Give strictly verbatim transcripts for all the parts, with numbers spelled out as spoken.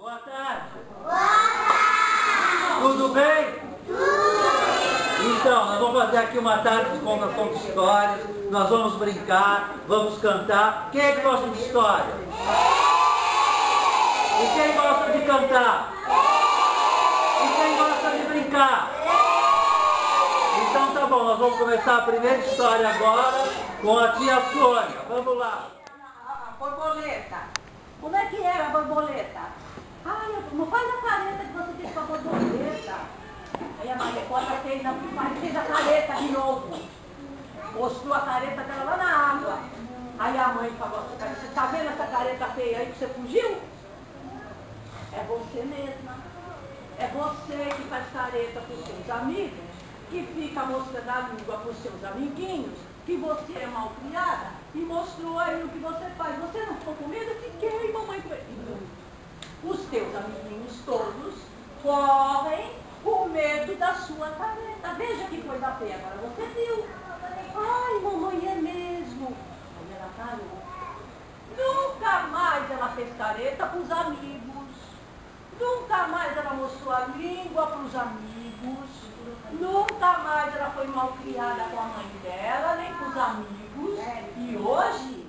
Boa tarde. Boa tarde. Tudo bem? Tudo bem. Então, nós vamos fazer aqui uma tarde de contação de histórias. Nós vamos brincar, vamos cantar. Quem é que gosta de história? E quem gosta de cantar? E quem gosta de brincar? Então tá bom, nós vamos começar a primeira história agora com a tia Sônia. Vamos lá. A borboleta. Como é que era a borboleta? Ah, não faz a careta que você fez com a borboleta. Aí a Maria Cota fez, fez a careta de novo. Mostrou a careta dela lá na água. Aí a mãe falou, você tá vendo essa careta feia aí que você fugiu? É você mesma. É você que faz careta com seus amigos, que fica mostrando a língua para os seus amiguinhos, que você é mal criada, e mostrou aí o que você faz. Você não ficou com medo? Fiquei, mamãe. Os teus amiguinhos todos correm com medo da sua careta. Veja que coisa feia, agora você viu. Ai, mamãe, é mesmo. Aí ela parou. Nunca mais ela fez careta para os amigos. Nunca mais ela mostrou a língua para os amigos. Nunca mais ela foi mal criada com a mãe dela, nem com os amigos. É. E hoje...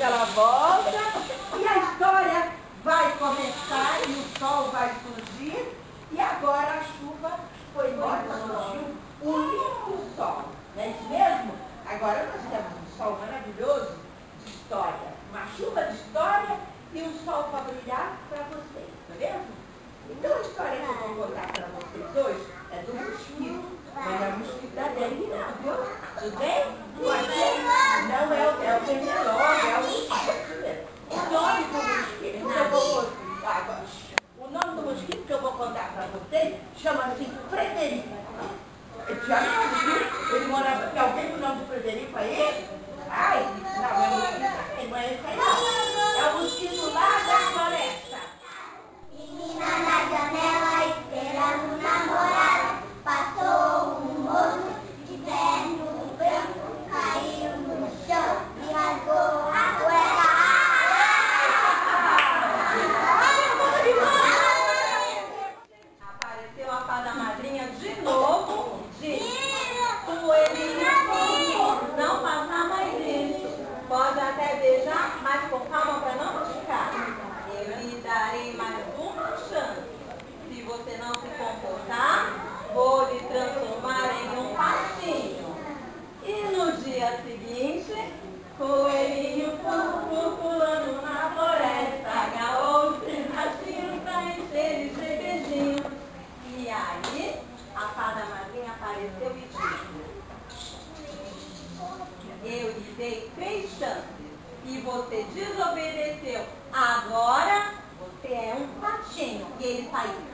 Ela volta e a história vai começar e o sol vai surgir e agora a chuva foi embora, surgiu um lindo sol, não é isso mesmo? Agora nós temos um sol maravilhoso de história, uma chuva de história e um sol para brilhar para vocês, não é mesmo? Então a história que eu vou contar para vocês hoje é do mosquito, mas é um mosquito da dengue não, viu? Tudo bem? Não é o é o Penelói, é o mosquito. O nome do mosquito que eu vou contar. O nome do mosquito que eu vou contar para vocês chama-se Frederico. Ele já não viu? Ele morava. Tem alguém com o nome do Frederico aí? Ai, não, é o mosquito também, não é esse aí não. É o mosquito lá da floresta. Menina na janela esperando o namorado. Passou um moço de terno branco. Caiu no chão e rasgou a cueca. Apareceu a fada madrinha de novo. Diz, tu ele não passar mais isso. Pode até beijar, mas com calma para não machucar. Eu lhe darei mais uma chance. Se você não se comportar, vou lhe transformar em um passinho. E no dia seguinte, coelhinho fofo pulando na floresta, agarrou o pedacinho pra encher de beijinho. E aí, a fada madrinha apareceu e disse: eu lhe dei três chances e você desobedeceu. Agora, você é um patinho. E ele saiu.